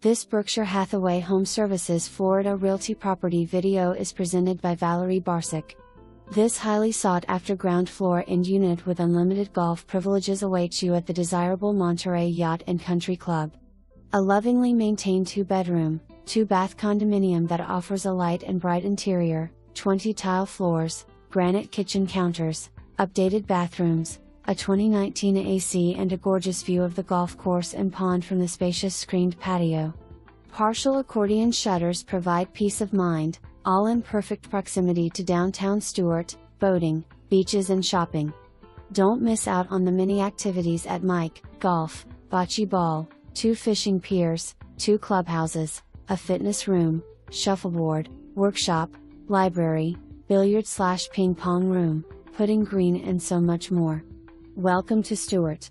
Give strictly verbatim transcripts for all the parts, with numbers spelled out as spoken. This Berkshire Hathaway Home Services Florida Realty property video is presented by Valerie Barcik. This highly sought-after ground floor end unit with unlimited golf privileges awaits you at the desirable Monterey Yacht and Country Club. A lovingly maintained two-bedroom, two-bath condominium that offers a light and bright interior, twenty tile floors, granite kitchen counters, updated bathrooms, a twenty nineteen A C and a gorgeous view of the golf course and pond from the spacious screened patio. Partial accordion shutters provide peace of mind, all in perfect proximity to downtown Stuart, boating, beaches and shopping. Don't miss out on the many activities at M Y C C, golf, bocce ball, two fishing piers, two clubhouses, a fitness room, shuffleboard, workshop, library, billiard slash ping pong room, putting green and so much more. Welcome to Stuart.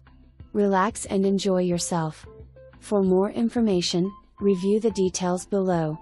Relax and enjoy yourself. For more information, review the details below.